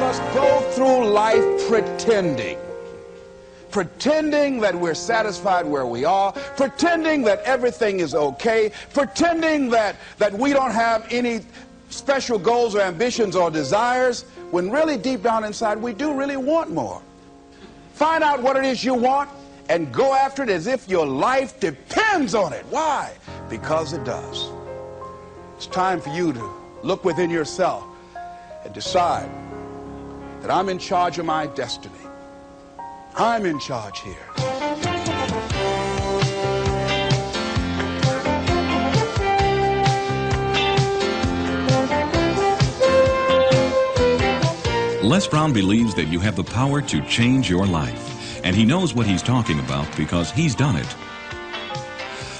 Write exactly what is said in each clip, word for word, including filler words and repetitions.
must go through life pretending. Pretending that we're satisfied where we are, pretending that everything is okay, pretending that, that we don't have any special goals or ambitions or desires, when really deep down inside we do really want more. Find out what it is you want and go after it as if your life depends on it. Why? Because it does. It's time for you to look within yourself and decide that I'm in charge of my destiny. I'm in charge here. Les Brown believes that you have the power to change your life, and he knows what he's talking about because he's done it.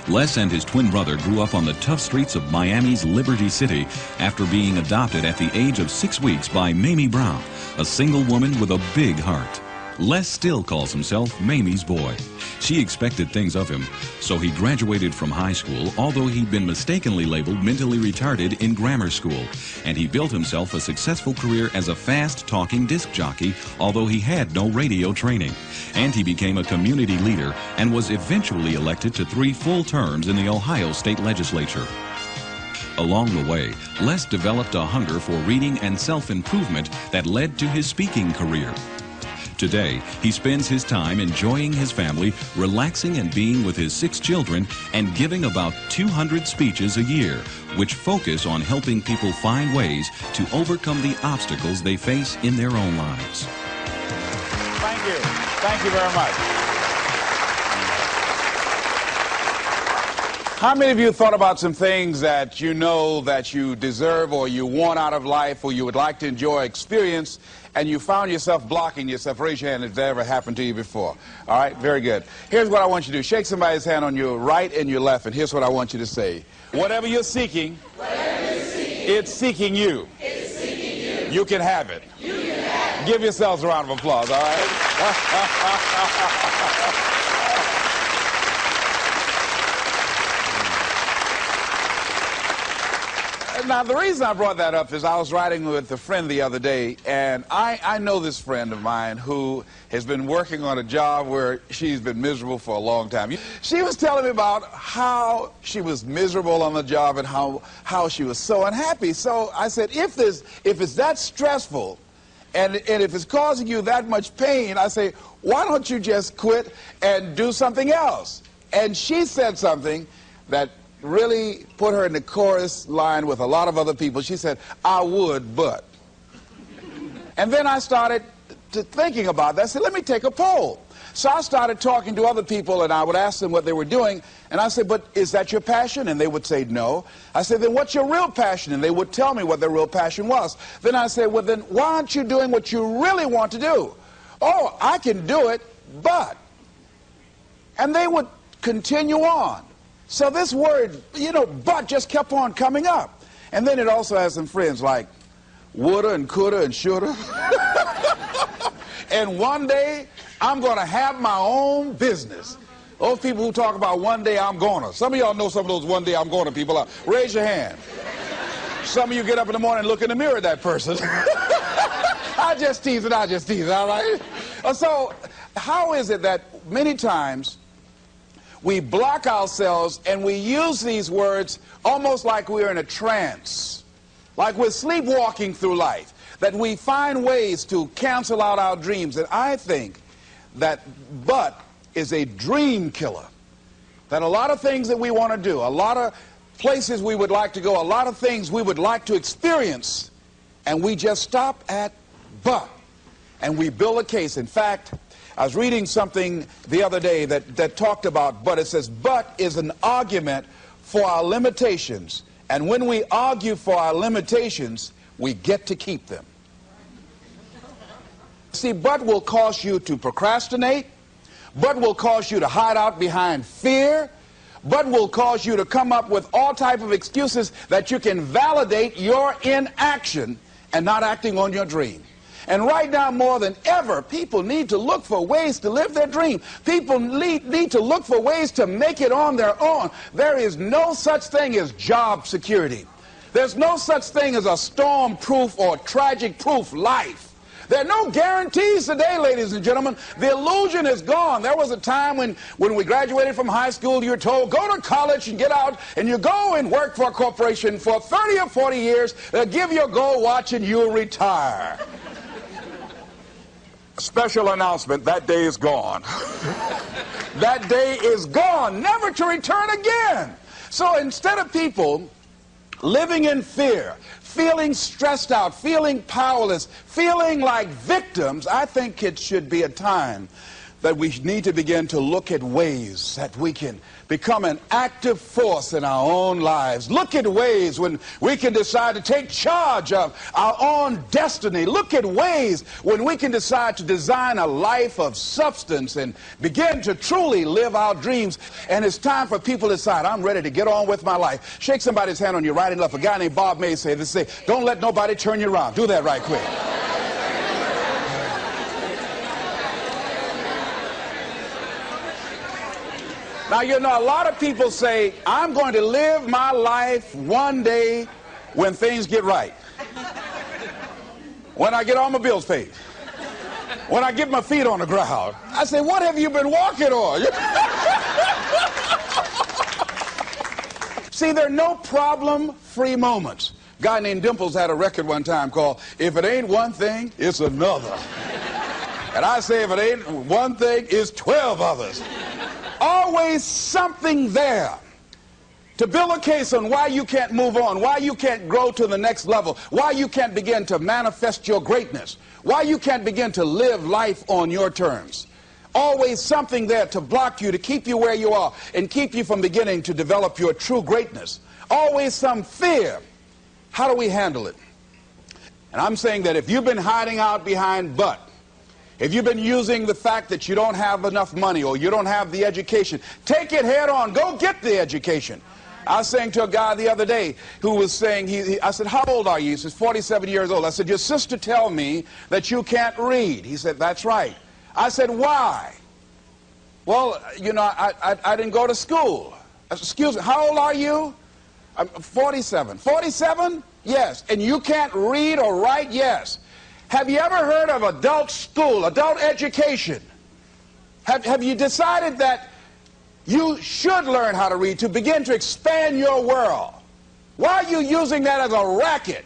Les and his twin brother grew up on the tough streets of Miami's Liberty City after being adopted at the age of six weeks by Mamie Brown, a single woman with a big heart. Les still calls himself Mamie's boy. She expected things of him, so he graduated from high school, although he'd been mistakenly labeled mentally retarded in grammar school, and he built himself a successful career as a fast-talking disc jockey, although he had no radio training. And he became a community leader and was eventually elected to three full terms in the Ohio State Legislature. Along the way, Les developed a hunger for reading and self-improvement that led to his speaking career. Today, he spends his time enjoying his family, relaxing and being with his six children, and giving about two hundred speeches a year, which focus on helping people find ways to overcome the obstacles they face in their own lives. Thank you. Thank you very much. How many of you thought about some things that you know that you deserve or you want out of life or you would like to enjoy experience, and you found yourself blocking yourself? Raise your hand if that ever happened to you before. All right, very good. Here's what I want you to do. Shake somebody's hand on your right and your left, and here's what I want you to say. Whatever you're seeking, Whatever you're seeking it's seeking you. It's seeking you. You can have it. You can have it. Give yourselves a round of applause, all right? Now, the reason I brought that up is I was riding with a friend the other day, and I, I know this friend of mine who has been working on a job where she's been miserable for a long time. She was telling me about how she was miserable on the job and how, how she was so unhappy. So I said, if, this, if it's that stressful and, and if it's causing you that much pain, I say, why don't you just quit and do something else? And she said something that really put her in the chorus line with a lot of other people. She said, I would, but. And then I started to thinking about that. I said, let me take a poll. So I started talking to other people, and I would ask them what they were doing. And I said, but is that your passion? And they would say, no. I said, then what's your real passion? And they would tell me what their real passion was. Then I said, well, then why aren't you doing what you really want to do? Oh, I can do it, but. And they would continue on. So this word, you know, but just kept on coming up. And then it also has some friends like woulda and coulda and shoulda. And one day, I'm going to have my own business. Those people who talk about one day I'm gonna. Some of y'all know some of those one day I'm gonna people out. Raise your hand. Some of you get up in the morning and look in the mirror at that person. I just tease it, I just tease it, all right? So how is it that many times we block ourselves and we use these words almost like we're in a trance, like we're sleepwalking through life, that we find ways to cancel out our dreams? And I think that but is a dream killer, that a lot of things that we want to do, a lot of places we would like to go, a lot of things we would like to experience, and we just stop at but, and we build a case. In fact, I was reading something the other day that, that talked about but. It says, but is an argument for our limitations. And when we argue for our limitations, we get to keep them. See, but will cause you to procrastinate. But will cause you to hide out behind fear. But will cause you to come up with all type of excuses that you can validate your inaction and not acting on your dream. And right now, more than ever, people need to look for ways to live their dream. People need, need to look for ways to make it on their own. There is no such thing as job security. There's no such thing as a storm-proof or tragic-proof life. There are no guarantees today, ladies and gentlemen. The illusion is gone. There was a time when, when we graduated from high school, you were told, go to college and get out, and you go and work for a corporation for thirty or forty years. They'll give you a gold watch and you'll retire. Special announcement, that day is gone. That day is gone, never to return again. So instead of people living in fear, feeling stressed out, feeling powerless, feeling like victims, I think it should be a time that we need to begin to look at ways that we can become an active force in our own lives. Look at ways when we can decide to take charge of our own destiny. Look at ways when we can decide to design a life of substance and begin to truly live our dreams. And it's time for people to decide, I'm ready to get on with my life. Shake somebody's hand on your right and left. A guy named Bob May said this, say, don't let nobody turn you around. Do that right quick. Now, you know, a lot of people say, I'm going to live my life one day when things get right. When I get all my bills paid. When I get my feet on the ground. I say, what have you been walking on? See, there are no problem-free moments. A guy named Dimples had a record one time called, If It Ain't One Thing, It's Another. And I say, if it ain't one thing, it's twelve others. Always something there to build a case on why you can't move on, why you can't grow to the next level, why you can't begin to manifest your greatness, why you can't begin to live life on your terms. Always something there to block you, to keep you where you are, and keep you from beginning to develop your true greatness. Always some fear. How do we handle it? And I'm saying that if you've been hiding out behind but, if you've been using the fact that you don't have enough money or you don't have the education, take it head on. Go get the education. I was saying to a guy the other day who was saying, he, he, I said, how old are you? He says, forty-seven years old. I said, your sister tell me that you can't read. He said, that's right. I said, why? Well, you know, I, I, I didn't go to school. I said, excuse me, how old are you? I'm forty-seven. forty-seven? Yes. And you can't read or write? Yes. Have you ever heard of adult school, adult education? Have, have you decided that you should learn how to read to begin to expand your world? Why are you using that as a racket?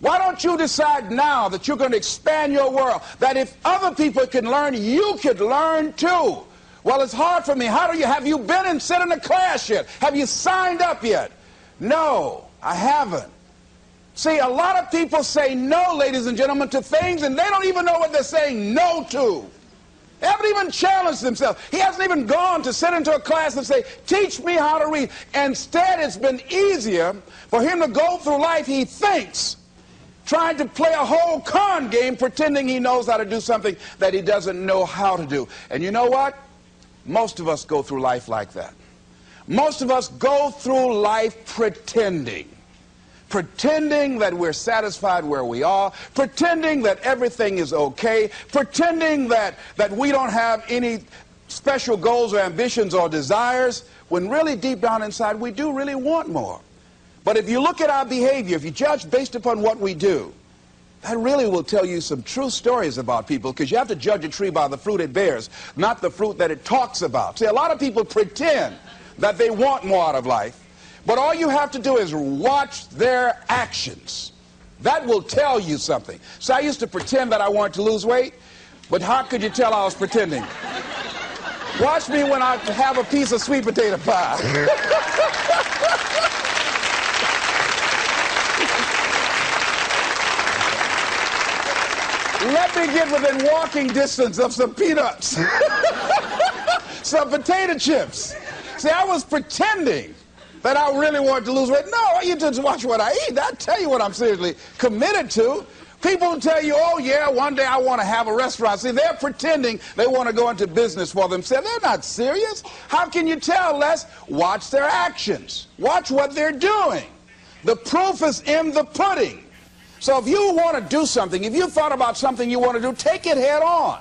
Why don't you decide now that you're going to expand your world, that if other people can learn, you could learn too? Well, it's hard for me. How do you, have you been and sit in a class yet? Have you signed up yet? No, I haven't. See, a lot of people say no, ladies and gentlemen, to things, and they don't even know what they're saying no to. They haven't even challenged themselves. He hasn't even gone to sit into a class and say, teach me how to read. Instead, it's been easier for him to go through life, he thinks, trying to play a whole con game, pretending he knows how to do something that he doesn't know how to do. And you know what? Most of us go through life like that. Most of us go through life pretending. Pretending that we're satisfied where we are, pretending that everything is okay, pretending that, that we don't have any special goals or ambitions or desires, when really deep down inside we do really want more. But if you look at our behavior, if you judge based upon what we do, that really will tell you some true stories about people, because you have to judge a tree by the fruit it bears, not the fruit that it talks about. See, a lot of people pretend that they want more out of life, but all you have to do is watch their actions. That will tell you something. So I used to pretend that I wanted to lose weight, but how could you tell I was pretending? Watch me when I have a piece of sweet potato pie. Let me get within walking distance of some peanuts, some potato chips. See, I was pretending that I really wanted to lose weight. No, you just watch what I eat. I'll tell you what I'm seriously committed to. People tell you, oh, yeah, one day I want to have a restaurant. See, they're pretending they want to go into business for themselves. They're not serious. How can you tell, Les? Watch their actions. Watch what they're doing. The proof is in the pudding. So if you want to do something, if you thought about something you want to do, take it head on.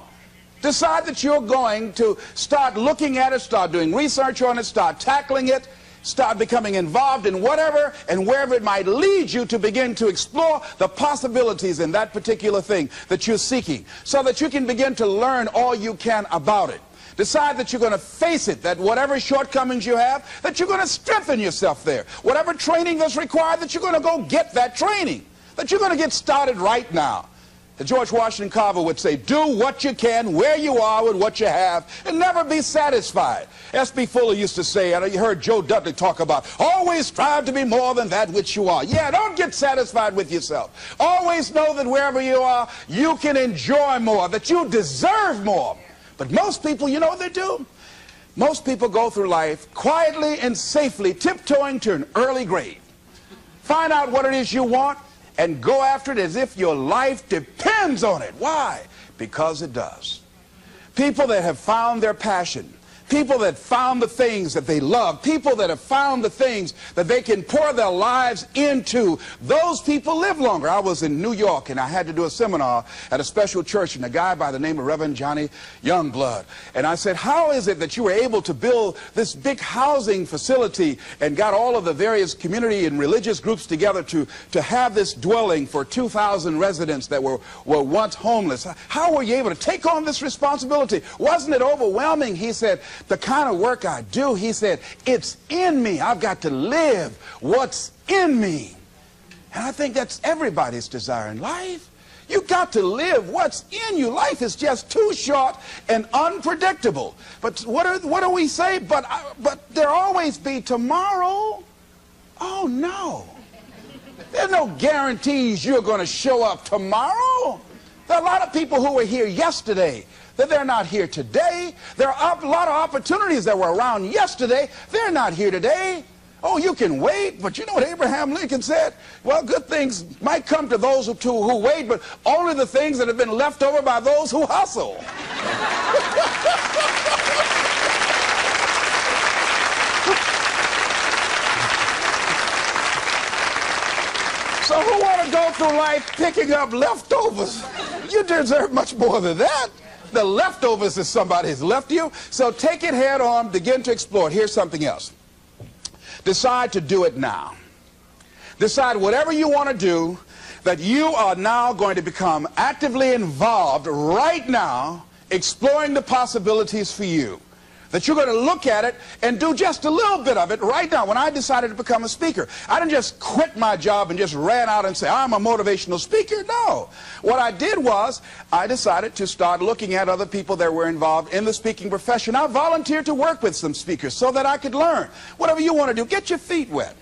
Decide that you're going to start looking at it, start doing research on it, start tackling it, Start becoming involved in whatever and wherever it might lead you to begin to explore the possibilities in that particular thing that you're seeking, so that you can begin to learn all you can about it. Decide that you're going to face it, that whatever shortcomings you have, that you're going to strengthen yourself there. Whatever training that's required, that you're going to go get that training, that you're going to get started right now. That George Washington Carver would say, do what you can, where you are, with what you have, and never be satisfied. S B Fuller used to say, and you heard Joe Dudley talk about, always strive to be more than that which you are. Yeah, don't get satisfied with yourself. Always know that wherever you are, you can enjoy more, that you deserve more. But most people, you know what they do? Most people go through life quietly and safely, tiptoeing to an early grave. Find out what it is you want and go after it as if your life depends on it. Why? Because it does. People that have found their passion, people that found the things that they love, people that have found the things that they can pour their lives into, those people live longer. I was in New York and I had to do a seminar at a special church, and a guy by the name of Reverend Johnny Youngblood. And I said, how is it that you were able to build this big housing facility and got all of the various community and religious groups together to, to have this dwelling for two thousand residents that were, were once homeless? How were you able to take on this responsibility? Wasn't it overwhelming? He said, the kind of work I do, he said, it's in me. I've got to live what's in me. And I think that's everybody's desire in life. You've got to live what's in you. Life is just too short and unpredictable. But what, are, what do we say? But, but there'll always be tomorrow. Oh, no. There's no guarantees you're going to show up tomorrow. There are a lot of people who were here yesterday, that they're not here today. There are a lot of opportunities that were around yesterday. They're not here today. Oh, you can wait, but you know what Abraham Lincoln said? Well, good things might come to those who, to, who wait, but only the things that have been left over by those who hustle. So who want to go through life picking up leftovers? You deserve much more than that. The leftovers that somebody has left you. So take it head on, begin to explore it. Here's something else. Decide to do it now. Decide whatever you want to do, that you are now going to become actively involved right now, exploring the possibilities for you. That you're going to look at it and do just a little bit of it right now. When I decided to become a speaker, I didn't just quit my job and just ran out and say, I'm a motivational speaker. No. What I did was I decided to start looking at other people that were involved in the speaking profession. I volunteered to work with some speakers so that I could learn. Whatever you want to do, get your feet wet.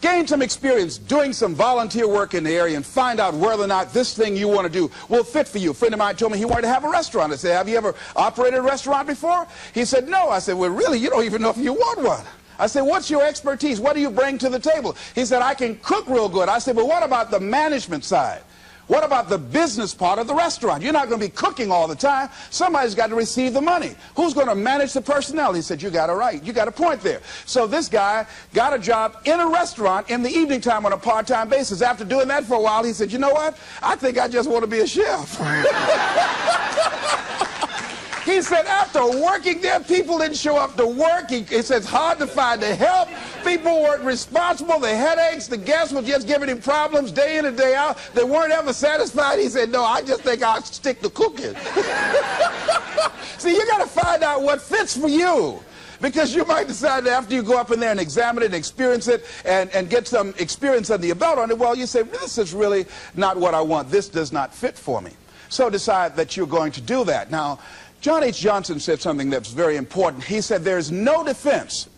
Gain some experience doing some volunteer work in the area and find out whether or not this thing you want to do will fit for you. A friend of mine told me he wanted to have a restaurant. I said, have you ever operated a restaurant before? He said, no. I said, well, really, you don't even know if you want one. I said, what's your expertise? What do you bring to the table? He said, I can cook real good. I said, but what about the management side? What about the business part of the restaurant? You're not going to be cooking all the time. Somebody's got to receive the money. Who's going to manage the personnel? He said, you got it right. You got a point there. So this guy got a job in a restaurant in the evening time on a part-time basis. After doing that for a while, he said, you know what? I think I just want to be a chef. He said, after working there, people didn't show up to work. He, he said, it's hard to find the help. People weren't responsible. The headaches, the guests were just giving him problems day in and day out. They weren't ever satisfied. He said, no, I just think I'll stick to cooking. See, you got to find out what fits for you. Because you might decide that after you go up in there and examine it, experience it, and, and get some experience under your belt on it, well, you say, this is really not what I want. This does not fit for me. So decide that you're going to do that. Now, John H. Johnson said something that's very important. He said, there is no defense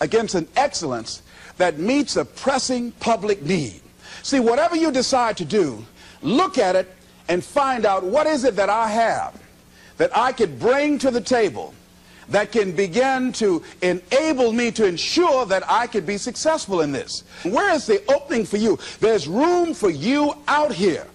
against an excellence that meets a pressing public need. See, whatever you decide to do, look at it and find out what is it that I have that I could bring to the table that can begin to enable me to ensure that I could be successful in this. Where is the opening for you? There's room for you out here.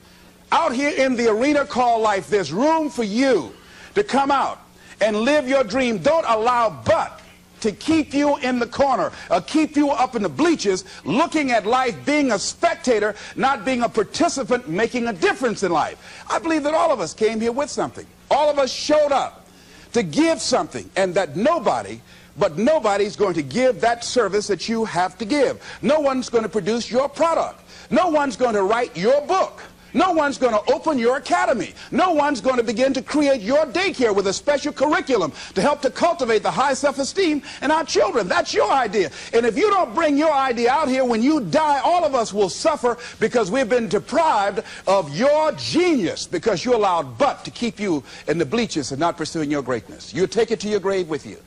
Out here in the arena called life, there's room for you to come out and live your dream. Don't allow but to keep you in the corner or keep you up in the bleachers looking at life, being a spectator, not being a participant, making a difference in life. I believe that all of us came here with something. All of us showed up to give something, and that nobody But nobody's going to give that service that you have to give. No one's going to produce your product. No one's going to write your book. No one's going to open your academy. No one's going to begin to create your daycare with a special curriculum to help to cultivate the high self-esteem in our children. That's your idea. And if you don't bring your idea out here, when you die, all of us will suffer because we've been deprived of your genius because you allowed but to keep you in the bleachers and not pursuing your greatness. You take it to your grave with you.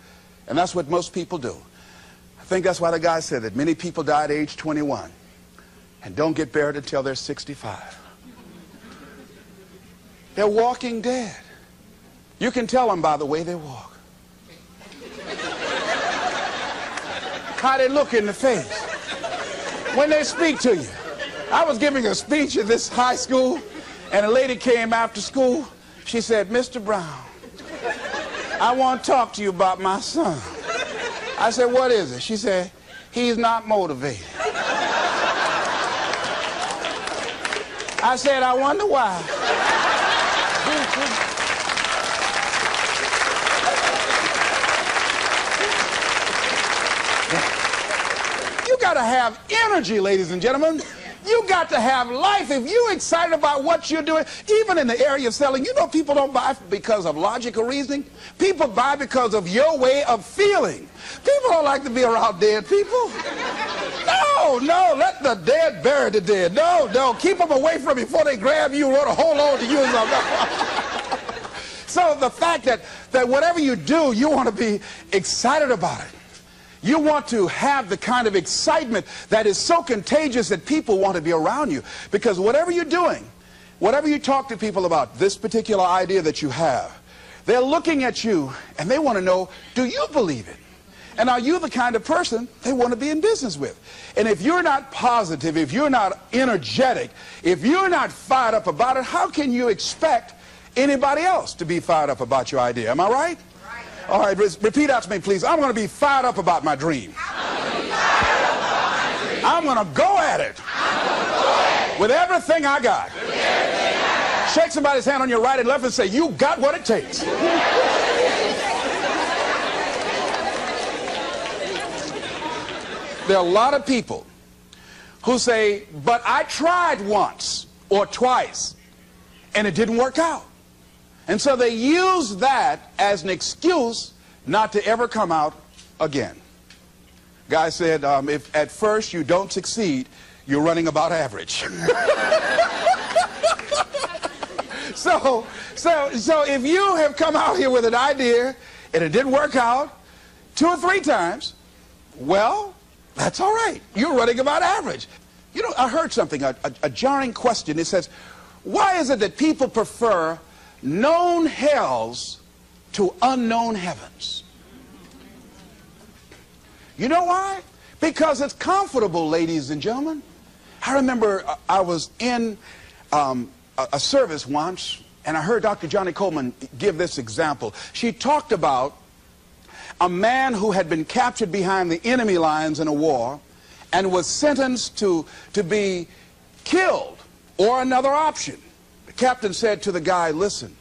And that's what most people do. I think that's why the guy said that many people die at age twenty-one and don't get buried until they're sixty-five. They're walking dead. You can tell them by the way they walk. How they look in the face. When they speak to you. I was giving a speech at this high school, and a lady came after school. She said, Mister Brown, I want to talk to you about my son. I said, what is it? She said, he's not motivated. I said, I wonder why. You got to have energy, ladies and gentlemen. You got to have life. If you're excited about what you're doing, even in the area of selling, you know people don't buy because of logical reasoning. People buy because of your way of feeling. People don't like to be around dead people. No, no, let the dead bury the dead. No, no, keep them away from you before they grab you or hold on to you. So the fact that, that whatever you do, you want to be excited about it. You want to have the kind of excitement that is so contagious that people want to be around you. Because whatever you're doing, whatever you talk to people about, this particular idea that you have, they're looking at you and they want to know, do you believe it? And are you the kind of person they want to be in business with? And if you're not positive, if you're not energetic, if you're not fired up about it, how can you expect anybody else to be fired up about your idea? Am I right? All right, repeat out to me, please. I'm going to be fired up about my dream. I'm going to go at it with everything I got. Shake somebody's hand on your right and left and say, you got what it takes. There are a lot of people who say, but I tried once or twice and it didn't work out. And so they use that as an excuse not to ever come out again. Guy said, um, if at first you don't succeed, you're running about average. so, so, so if you have come out here with an idea and it didn't work out two or three times, well, that's all right. You're running about average. You know, I heard something, a, a, a jarring question. It says, why is it that people prefer known hells to unknown heavens? You know why? Because it's comfortable, ladies and gentlemen. I remember I was in um, a service once, and I heard Doctor Johnny Coleman give this example. She talked about a man who had been captured behind the enemy lines in a war and was sentenced to, to be killed or another option. Captain said to the guy, listen,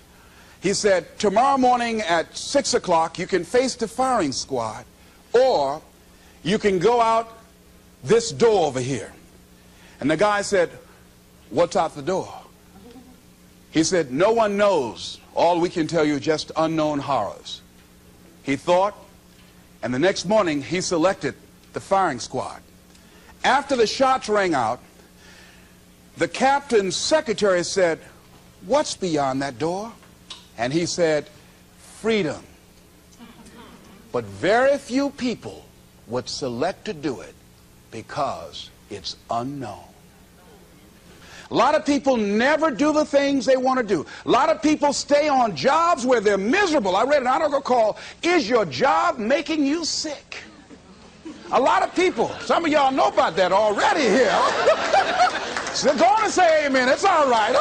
he said, tomorrow morning at six o'clock you can face the firing squad, or you can go out this door over here. And the guy said, what's out the door? He said, no one knows. All we can tell you, just unknown horrors. He thought, and the next morning he selected the firing squad. After the shots rang out, the captain's secretary said, what's beyond that door? And he said, freedom. But very few people would select to do it because it's unknown. A lot of people never do the things they want to do. A lot of people stay on jobs where they're miserable. I read an article called, Is Your Job Making You Sick? A lot of people, some of y'all know about that already here. So go on and say amen, it's all right.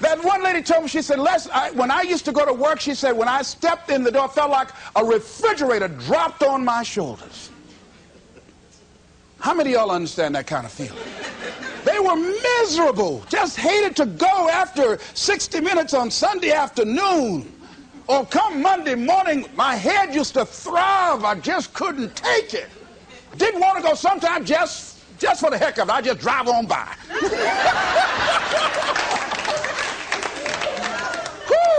That one lady told me, she said, Les, I, when I used to go to work, she said, when I stepped in the door, it felt like a refrigerator dropped on my shoulders. How many of y'all understand that kind of feeling? They were miserable, just hated to go after sixty minutes on Sunday afternoon Or come Monday morning, my head used to throb. I just couldn't take it. Didn't want to go sometimes just, just for the heck of it. I just drive on by. Whew,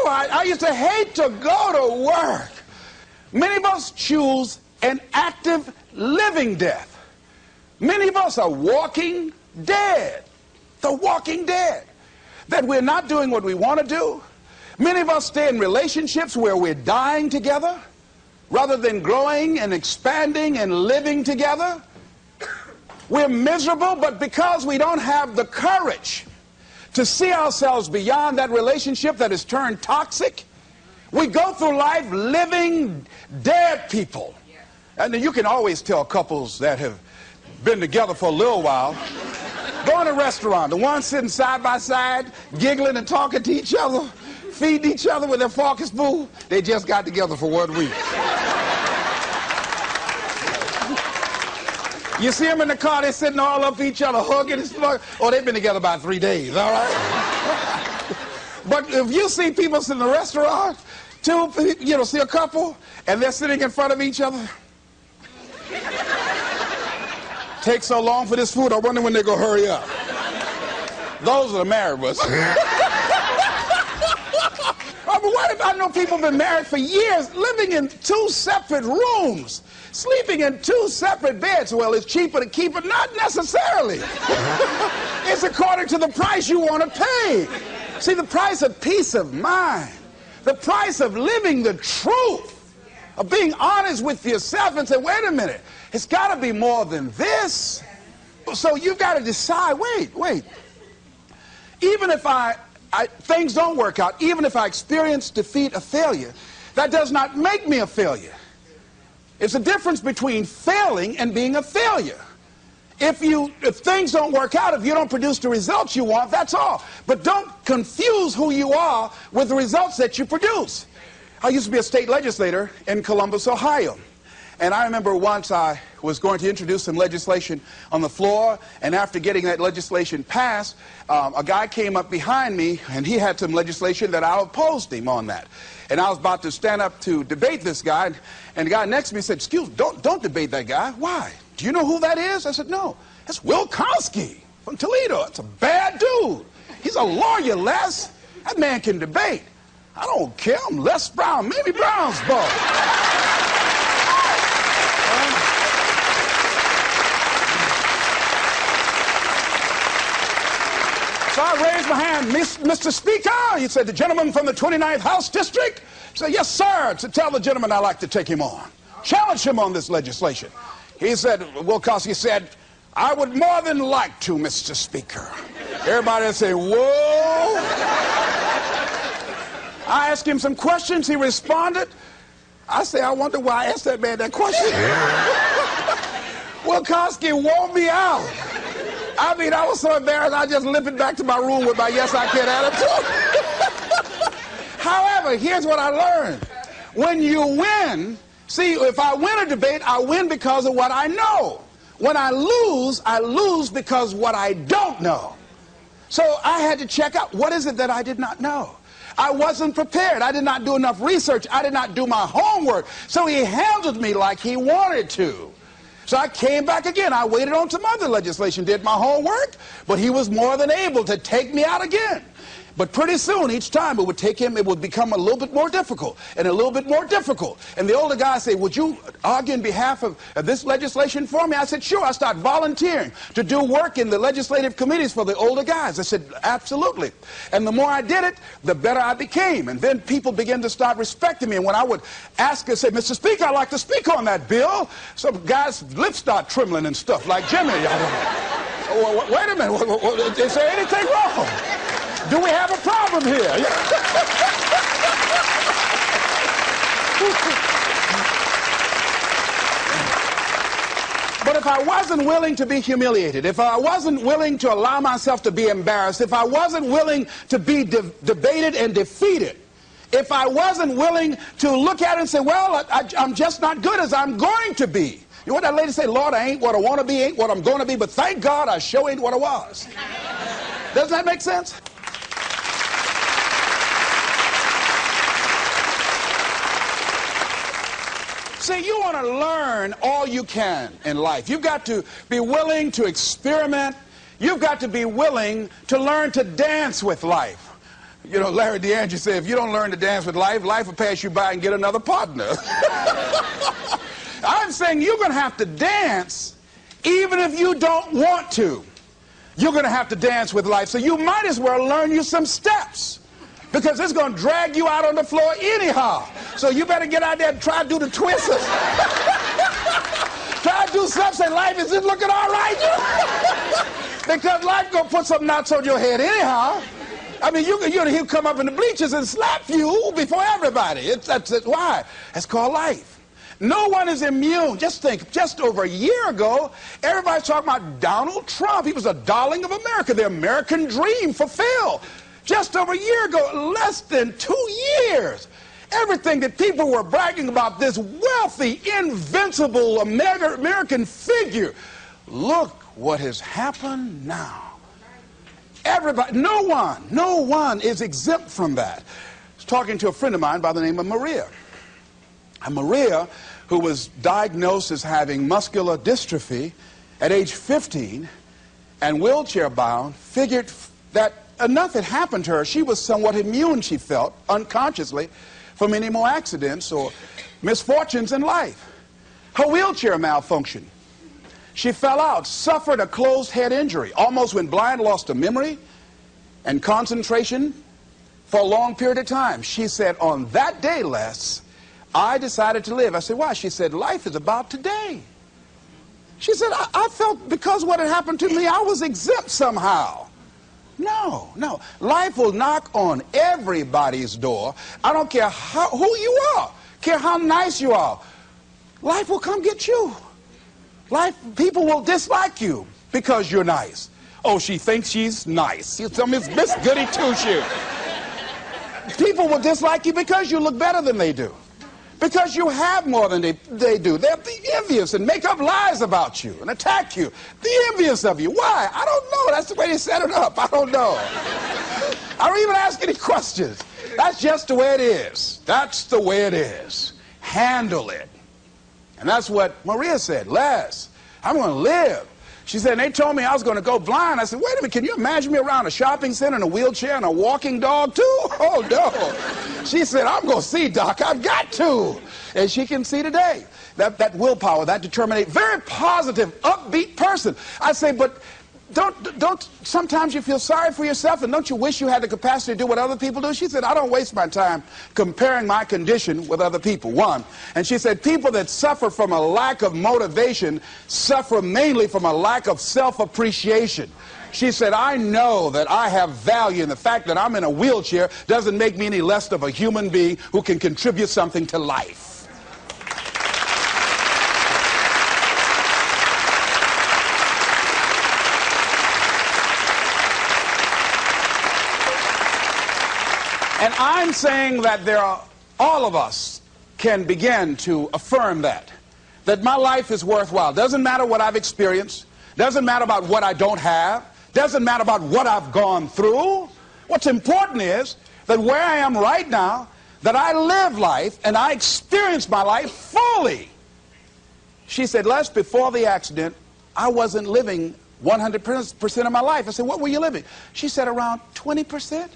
I, I used to hate to go to work. Many of us choose an active living death. Many of us are walking dead. The walking dead. That we're not doing what we want to do. Many of us stay in relationships where we're dying together rather than growing and expanding and living together. We're miserable, but because we don't have the courage to see ourselves beyond that relationship that has turned toxic, we go through life living dead people. And you can always tell couples that have been together for a little while. Go in a restaurant, the ones sitting side by side, giggling and talking to each other, feeding each other with their fork and spoon. They just got together for one week. You see them in the car, they're sitting all up each other, hugging and smoking. Oh, they've been together about three days, all right? But if you see people sitting in a restaurant, two, you know, see a couple, and they're sitting in front of each other. Take so long for this food, I wonder when they go hurry up. Those are the married ones. I mean, what if I know people have been married for years, living in two separate rooms, sleeping in two separate beds? Well, it's cheaper to keep it, not necessarily. It's according to the price you want to pay. See, the price of peace of mind, the price of living the truth, of being honest with yourself and say, wait a minute, it's got to be more than this. So you've got to decide, wait, wait. Even if I, I, things don't work out, even if I experience defeat or failure, that does not make me a failure. It's a difference between failing and being a failure. If, you, if things don't work out, if you don't produce the results you want, that's all. But don't confuse who you are with the results that you produce. I used to be a state legislator in Columbus, Ohio. And I remember once I was going to introduce some legislation on the floor, and after getting that legislation passed, um, a guy came up behind me, and he had some legislation that I opposed him on that. And I was about to stand up to debate this guy, and the guy next to me said, excuse me, don't, don't debate that guy. Why? Do you know who that is? I said, no, that's Wilkowski from Toledo. That's a bad dude. He's a lawyer, Les. That man can debate. I don't care, I'm Les Brown, Mamie Brown's boy. So I raised my hand, Mister Speaker, he said, the gentleman from the twenty-ninth House District? I said, yes, sir. So tell the gentleman I'd like to take him on. Challenge him on this legislation. He said, Wilkowski said, I would more than like to, Mister Speaker. Everybody say, whoa. I asked him some questions, he responded. I say, I wonder why I asked that man that question. Wilkowski wore me out. I mean, I was so embarrassed, I just limped back to my room with my yes, I can attitude. However, here's what I learned. When you win, see, if I win a debate, I win because of what I know. When I lose, I lose because what I don't know. So I had to check out, what is it that I did not know? I wasn't prepared. I did not do enough research. I did not do my homework. So he handled me like he wanted to. So I came back again. I waited on some other legislation, did my homework, but he was more than able to take me out again. But pretty soon, each time it would take him, it would become a little bit more difficult and a little bit more difficult. And the older guy said, would you argue in behalf of, of this legislation for me? I said, sure. I started volunteering to do work in the legislative committees for the older guys. I said, absolutely. And the more I did it, the better I became. And then people began to start respecting me. And when I would ask and say, Mister Speaker, I'd like to speak on that bill, some guys' lips start trembling and stuff, like Jimmy. Oh, wait a minute. Is there anything wrong? Do we have a problem here? But if I wasn't willing to be humiliated, if I wasn't willing to allow myself to be embarrassed, if I wasn't willing to be de debated and defeated, if I wasn't willing to look at it and say, well, I, I, I'm just not good as I'm going to be. You know what that lady say? Lord, I ain't what I want to be, ain't what I'm going to be, but thank God I sure ain't what I was. Doesn't that make sense? See, you want to learn all you can in life. You've got to be willing to experiment. You've got to be willing to learn to dance with life. You know, Larry DeAndre said, if you don't learn to dance with life, life will pass you by and get another partner. I'm saying you're going to have to dance even if you don't want to. You're going to have to dance with life. So you might as well learn you some steps, because it's going to drag you out on the floor anyhow. So you better get out there and try to do the twisters. Try to do something. Life is just looking all right. Because life going to put some knots on your head anyhow. I mean, you, you, he'll come up in the bleachers and slap you before everybody. It's, that's, that's why. That's called life. No one is immune. Just think, just over a year ago, everybody's talking about Donald Trump. He was a darling of America, the American dream fulfilled. Just over a year ago, less than two years, everything that people were bragging about, this wealthy, invincible American figure. Look what has happened now. Everybody, no one, no one is exempt from that. I was talking to a friend of mine by the name of Maria. And Maria, who was diagnosed as having muscular dystrophy at age fifteen and wheelchair-bound, figured that enough had happened to her. She was somewhat immune, she felt, unconsciously, from any more accidents or misfortunes in life. Her wheelchair malfunctioned. She fell out, suffered a closed head injury, almost went blind, lost her memory and concentration for a long period of time. She said, on that day, Les, I decided to live. I said, why? She said, life is about today. She said, I, I felt because what had happened to me, I was exempt somehow. No, no. Life will knock on everybody's door. I don't care how, who you are, care how nice you are. Life will come get you. Life, people will dislike you because you're nice. Oh, she thinks she's nice. She's some Miss Goody Two-Shoes. People will dislike you because you look better than they do, because you have more than they, they do. They'll be envious and make up lies about you and attack you. They're envious of you. Why? I don't know. That's the way they set it up. I don't know. I don't even ask any questions. That's just the way it is. That's the way it is. Handle it. And that's what Maria said. Les, I'm going to live. She said, and they told me I was going to go blind. I said, wait a minute, can you imagine me around a shopping center in a wheelchair and a walking dog, too? Oh, no. She said, I'm going to see, Doc. I've got to. And she can see today. That, that willpower, that determination, very positive, upbeat person. I say, but don't, don't, sometimes you feel sorry for yourself, and don't you wish you had the capacity to do what other people do? She said, I don't waste my time comparing my condition with other people, one. And she said, people that suffer from a lack of motivation suffer mainly from a lack of self-appreciation. She said, I know that I have value, and the fact that I'm in a wheelchair doesn't make me any less of a human being who can contribute something to life. And I'm saying that there are, all of us can begin to affirm that, that my life is worthwhile. Doesn't matter what I've experienced. Doesn't matter about what I don't have. Doesn't matter about what I've gone through. What's important is that where I am right now, that I live life and I experience my life fully. She said, Les, before the accident, I wasn't living one hundred percent of my life. I said, what were you living? She said, around twenty percent.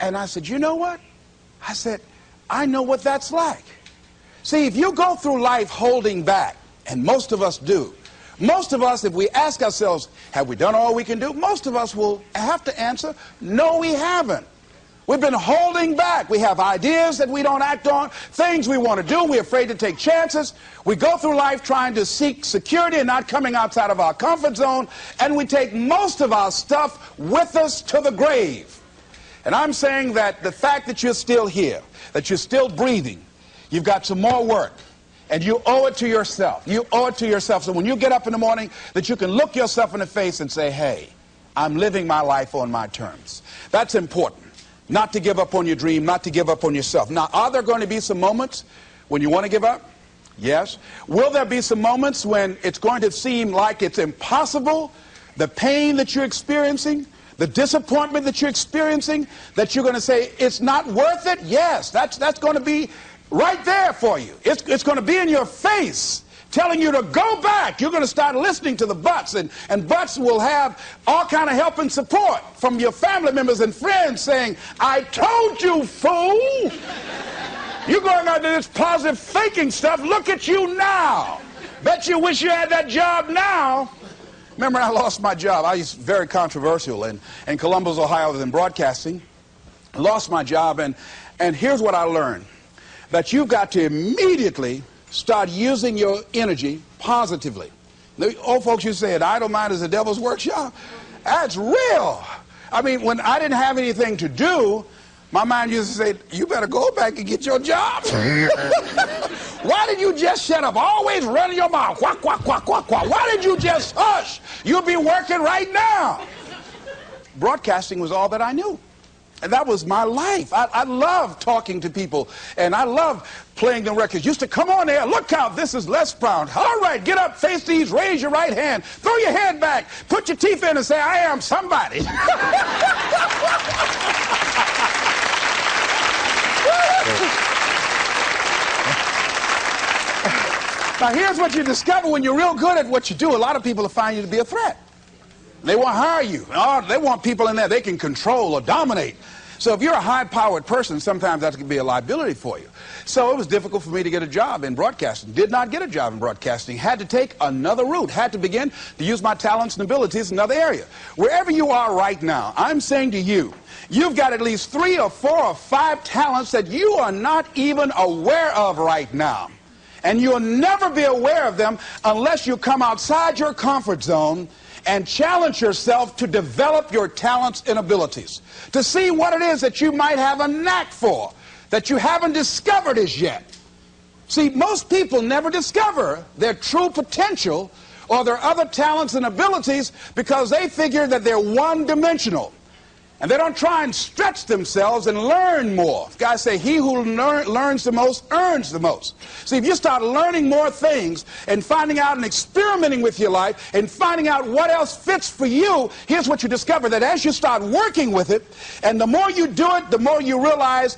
And I said, you know what? I said, I know what that's like. See, if you go through life holding back, and most of us do, most of us, if we ask ourselves, have we done all we can do? Most of us will have to answer, no, we haven't. We've been holding back. We have ideas that we don't act on, things we want to do. We're afraid to take chances. We go through life trying to seek security and not coming outside of our comfort zone. And we take most of our stuff with us to the grave. And I'm saying that the fact that you're still here, that you're still breathing, you've got some more work, and you owe it to yourself. You owe it to yourself. So when you get up in the morning, that you can look yourself in the face and say, hey, I'm living my life on my terms. That's important. Not to give up on your dream, not to give up on yourself. Now, are there going to be some moments when you want to give up? Yes. Will there be some moments when it's going to seem like it's impossible? The pain that you're experiencing? The disappointment that you're experiencing, that you're going to say, it's not worth it? Yes, that's, that's going to be right there for you. It's, it's going to be in your face, telling you to go back. You're going to start listening to the butts, and, and butts will have all kind of help and support from your family members and friends saying, I told you, fool. You're going out to this positive thinking stuff. Look at you now. Bet you wish you had that job now. Remember, I lost my job. I was very controversial in, in Columbus, Ohio, in broadcasting. I lost my job, and, and here's what I learned. That you've got to immediately start using your energy positively. The old folks used to say, an idle mind is the devil's workshop. That's real. I mean, when I didn't have anything to do, my mind used to say, you better go back and get your job. Why did you just shut up? Always running your mouth. Quack, quack, quack, quack, quack. Why did you just hush? You'll be working right now. Broadcasting was all that I knew. And that was my life. I, I love talking to people, and I love playing the records. Used to come on there, look out, this is Les Brown. All right, get up, face these, raise your right hand, throw your head back, put your teeth in and say, I am somebody. Now, here's what you discover when you're real good at what you do. A lot of people will find you to be a threat. They won't hire you. Oh, they want people in there they can control or dominate. So if you're a high-powered person, sometimes that can be a liability for you. So it was difficult for me to get a job in broadcasting. Did not get a job in broadcasting. Had to take another route. Had to begin to use my talents and abilities in another area. Wherever you are right now, I'm saying to you, you've got at least three or four or five talents that you are not even aware of right now. And you'll never be aware of them unless you come outside your comfort zone and challenge yourself to develop your talents and abilities, to see what it is that you might have a knack for, that you haven't discovered as yet. See, most people never discover their true potential or their other talents and abilities because they figure that they're one-dimensional. And they don't try and stretch themselves and learn more. Guys say, he who lear learns the most earns the most. See, if you start learning more things and finding out and experimenting with your life and finding out what else fits for you, here's what you discover, that as you start working with it, and the more you do it, the more you realize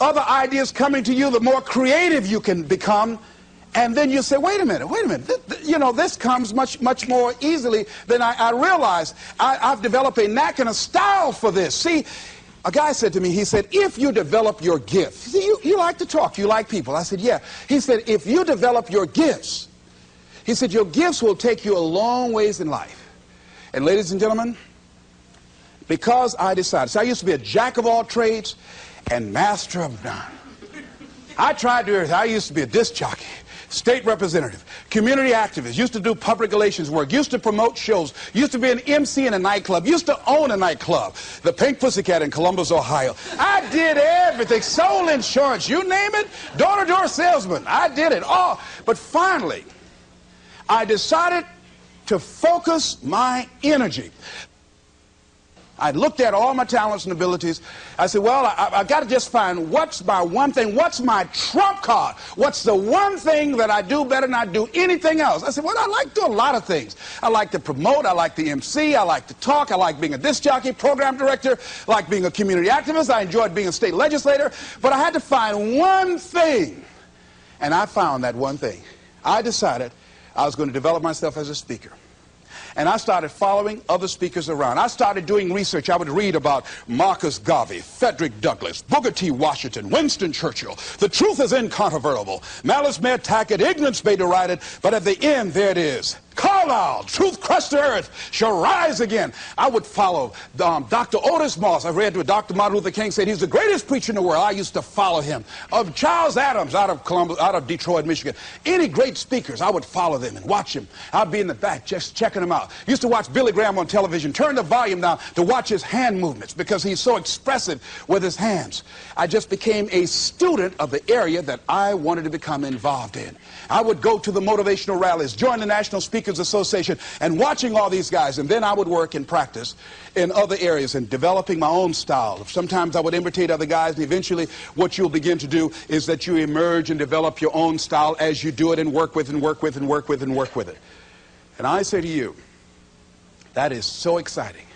other ideas coming to you, the more creative you can become. And then you say, wait a minute, wait a minute, th th you know, this comes much, much more easily than I, I realized. I, I've developed a knack and a style for this. See, a guy said to me, he said, if you develop your gifts, see, you, you like to talk, you like people. I said, yeah. He said, if you develop your gifts, he said, your gifts will take you a long ways in life. And ladies and gentlemen, because I decided, so I used to be a jack of all trades and master of none. I tried to, I used to be a disc jockey, state representative, community activist, used to do public relations work, used to promote shows, used to be an M C in a nightclub, used to own a nightclub, the Pink Pussycat in Columbus, Ohio. I did everything, sold insurance, you name it, door-to-door salesman, I did it all. But finally, I decided to focus my energy. I looked at all my talents and abilities. I said, well, I, I got to just find what's my one thing, what's my trump card? What's the one thing that I do better than I do anything else? I said, well, I like to do a lot of things. I like to promote. I like to M C. I like to talk. I like being a disc jockey, program director. I like being a community activist. I enjoyed being a state legislator. But I had to find one thing, and I found that one thing. I decided I was going to develop myself as a speaker. And I started following other speakers around. I started doing research. I would read about Marcus Garvey, Frederick Douglass, Booker T. Washington, Winston Churchill. The truth is incontrovertible. Malice may attack it, ignorance may deride it, but at the end, there it is. Carlisle, truth crushed to earth, shall rise again. I would follow um, Doctor Otis Moss. I read what Doctor Martin Luther King said. He's the greatest preacher in the world. I used to follow him. Of Charles Adams out of Columbus, out of Detroit, Michigan. Any great speakers, I would follow them and watch them. I'd be in the back just checking them out. Used to watch Billy Graham on television. Turn the volume down to watch his hand movements because he's so expressive with his hands. I just became a student of the area that I wanted to become involved in. I would go to the motivational rallies, join the National Speakers Association, and watching all these guys, and then I would work and practice in other areas and developing my own style. Sometimes I would imitate other guys, and eventually what you'll begin to do is that you emerge and develop your own style as you do it and work with and work with and work with and work with it. And I say to you, that is so exciting.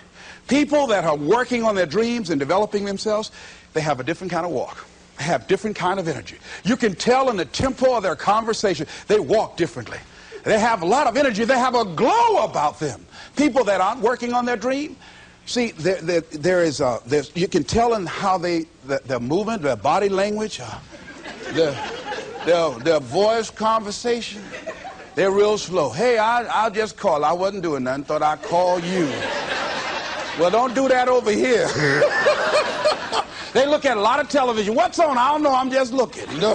People that are working on their dreams and developing themselves, they have a different kind of walk. have different kind of energy. You can tell in the tempo of their conversation, they walk differently. They have a lot of energy. They have a glow about them. People that aren't working on their dream. See, there, there, there is a, you can tell in how they, the, their movement, their body language, uh, their, their, their voice conversation. They're real slow. Hey, I, I'll just call. I wasn't doing nothing. Thought I'd call you. Well, don't do that over here. They look at a lot of television. What's on? I don't know. I'm just looking. No,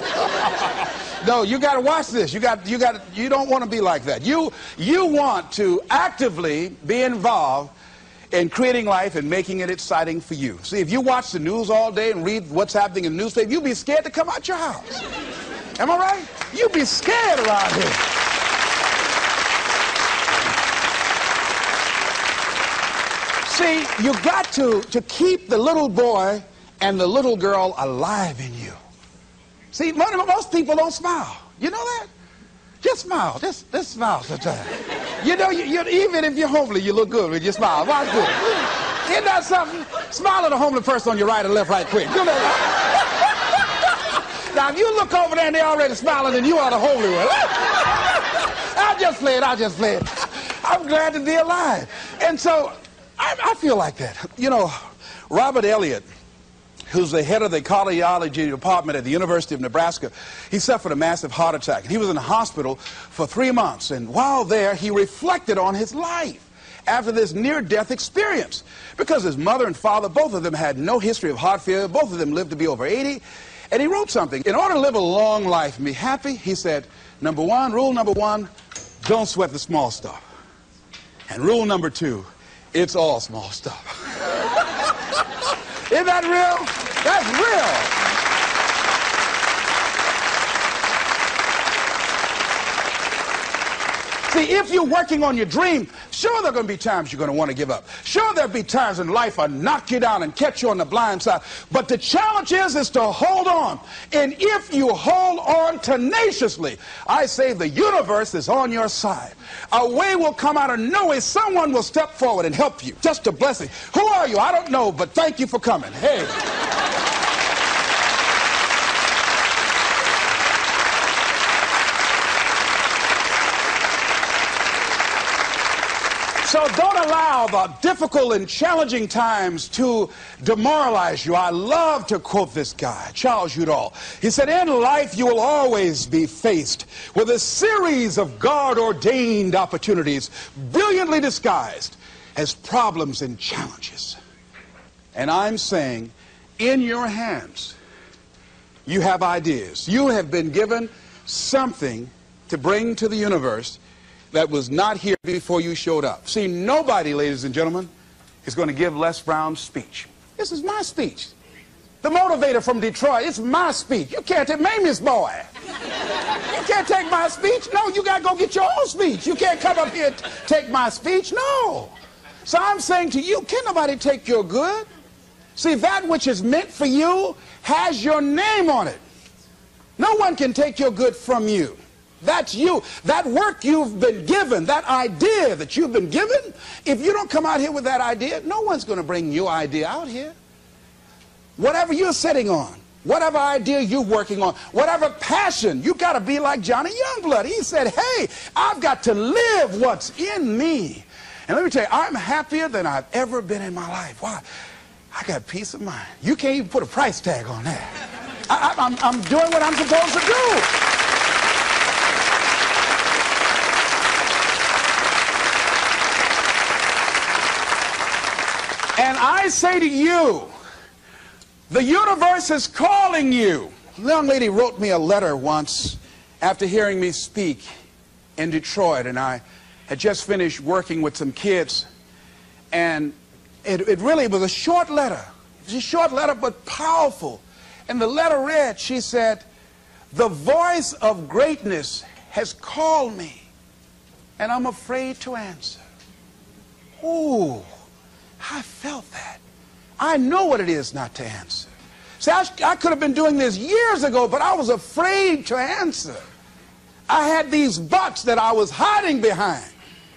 no, you got to watch this. You got, you got, you don't want to be like that. You, you want to actively be involved in creating life and making it exciting for you. See, if you watch the news all day and read what's happening in the newspaper, you'd be scared to come out your house. Am I right? You'd be scared around here. See, you got to, to keep the little boy and the little girl alive in you. See, most people don't smile. You know that? Just smile. Just, just smile sometimes. You know, you, you, even if you're homely, you look good when you smile. Why good? Isn't that something? Smile at a homely person on your right and left right quick. Do that. Now, if you look over there and they're already smiling, then you are the homely one. I'll just play it. I'll just play it. I'm glad to be alive. And so... I, I feel like that. You know, Robert Elliott, who's the head of the cardiology department at the University of Nebraska, he suffered a massive heart attack. And he was in the hospital for three months. And while there, he reflected on his life after this near-death experience. Because his mother and father, both of them had no history of heart failure. Both of them lived to be over eighty. And he wrote something. In order to live a long life and be happy, he said, number one, rule number one, don't sweat the small stuff. And rule number two, it's all small stuff. Isn't that real? That's real. See, if you're working on your dream, sure there are going to be times you're going to want to give up. Sure there'll be times in life I'll knock you down and catch you on the blind side. But the challenge is, is to hold on. And if you hold on tenaciously, I say the universe is on your side. A way will come out of nowhere. Someone will step forward and help you. Just a blessing. Who are you? I don't know, but thank you for coming. Hey. So don't allow the difficult and challenging times to demoralize you. I love to quote this guy, Charles Udall. He said, in life you will always be faced with a series of God-ordained opportunities brilliantly disguised as problems and challenges. And I'm saying, in your hands, you have ideas. You have been given something to bring to the universe that was not here before you showed up. See, nobody, ladies and gentlemen, is going to give Les Brown's speech. This is my speech. The motivator from Detroit, it's my speech. You can't take Mamie's boy. You can't take my speech. No, you got to go get your own speech. You can't come up here and take my speech. No. So I'm saying to you, can nobody take your good? See, that which is meant for you has your name on it. No one can take your good from you. That's you. That work you've been given, that idea that you've been given, if you don't come out here with that idea, no one's going to bring your idea out here. Whatever you're sitting on, whatever idea you're working on, whatever passion, you've got to be like Johnny Youngblood. He said, hey, I've got to live what's in me. And let me tell you, I'm happier than I've ever been in my life. Why? I got peace of mind. You can't even put a price tag on that. I, I'm, I'm doing what I'm supposed to do. And I say to you, the universe is calling you. A young lady wrote me a letter once after hearing me speak in Detroit, and I had just finished working with some kids, and it, it really was a short letter. It was a short letter, but powerful. And the letter read, she said, the voice of greatness has called me, and I'm afraid to answer. Ooh. I felt that. I know what it is not to answer. See, I, I could have been doing this years ago, but I was afraid to answer. I had these bucks that I was hiding behind.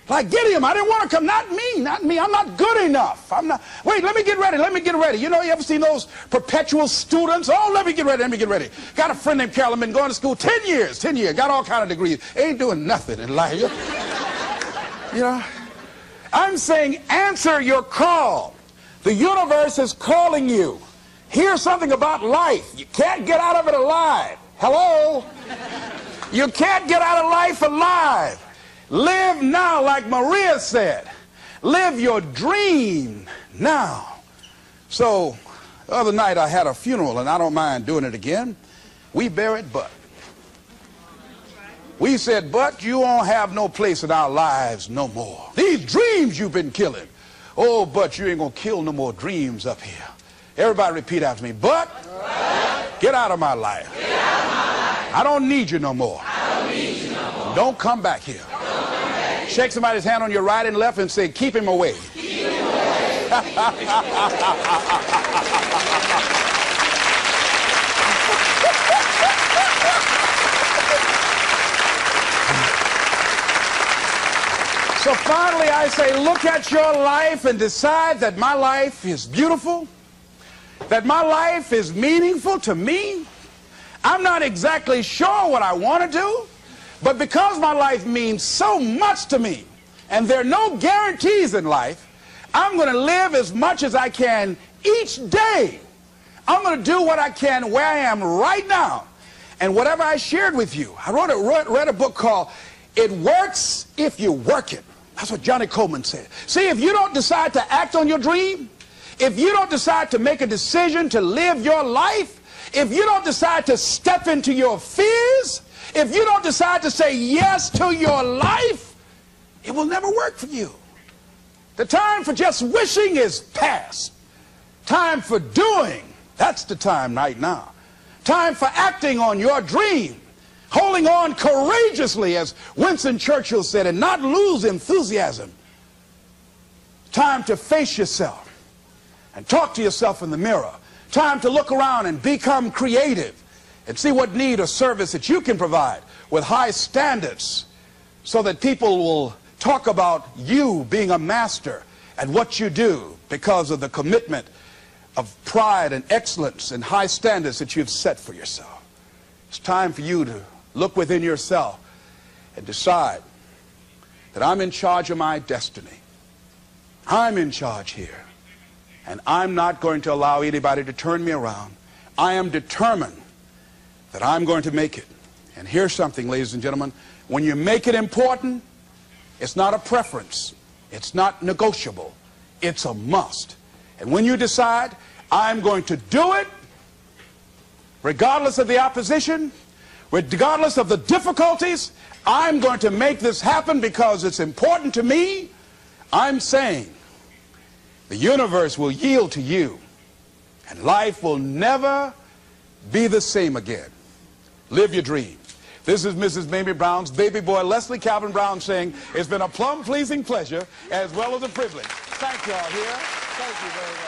Like Gideon, I didn't want to come. Not me, not me. I'm not good enough. I'm not. Wait, let me get ready. Let me get ready. You know, you ever seen those perpetual students? Oh, let me get ready. Let me get ready. Got a friend named Carolyn, been going to school ten years, ten years. Got all kind of degrees. Ain't doing nothing in life. You know, I'm saying answer your call. The universe is calling you. Here's something about life. You can't get out of it alive. Hello? You can't get out of life alive. Live now, like Maria said. Live your dream now. So, the other night I had a funeral, and I don't mind doing it again. We buried Buck. We said, Buck, you won't have no place in our lives no more. These dreams you've been killing. Oh, but you ain't gonna kill no more dreams up here. Everybody repeat after me. Buck, get out of my life. Get out of my life. I don't need you no more. I don't need you no more. Don't come back here. Shake somebody's hand on your right and left and say, keep him away. Keep him away. So finally I say, look at your life and decide that my life is beautiful, that my life is meaningful to me. I'm not exactly sure what I want to do. But because my life means so much to me, and there are no guarantees in life, I'm going to live as much as I can each day. I'm going to do what I can where I am right now. And whatever I shared with you, I wrote a, read a book called It Works If You Work It. That's what Johnny Coleman said. See, if you don't decide to act on your dream, if you don't decide to make a decision to live your life, if you don't decide to step into your fears, if you don't decide to say yes to your life, it will never work for you. The time for just wishing is past. Time for doing, that's the time right now. Time for acting on your dream, holding on courageously, as Winston Churchill said, and not lose enthusiasm. Time to face yourself and talk to yourself in the mirror. Time to look around and become creative and see what need or service that you can provide with high standards so that people will talk about you being a master at what you do because of the commitment of pride and excellence and high standards that you've set for yourself. It's time for you to look within yourself and decide that I'm in charge of my destiny. I'm in charge here, and I'm not going to allow anybody to turn me around. I am determined that I'm going to make it. And here's something, ladies and gentlemen, when you make it important, it's not a preference, it's not negotiable, it's a must. And when you decide, I'm going to do it, regardless of the opposition, regardless of the difficulties, I'm going to make this happen because it's important to me. I'm saying the universe will yield to you, and life will never be the same again. Live your dream. This is Missus Mamie Brown's baby boy, Leslie Calvin Brown, saying it's been a plum-pleasing pleasure as well as a privilege. Thank you all here. Thank you very much.